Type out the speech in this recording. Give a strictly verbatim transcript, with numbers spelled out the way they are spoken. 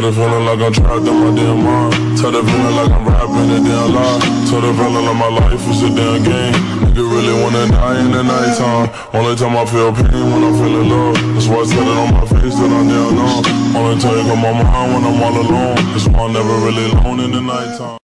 Tell the feeling like I'm trapped in my damn mind. Tell the feeling like I'm rapping a damn lie. Tell the feeling like my life is a damn game. Nigga really wanna die in the nighttime. Only time I feel pain when I'm feeling low. That's why I tell it on my face that I'm down on. Only time you got my mind when I'm all alone. That's why I'm never really alone in the nighttime.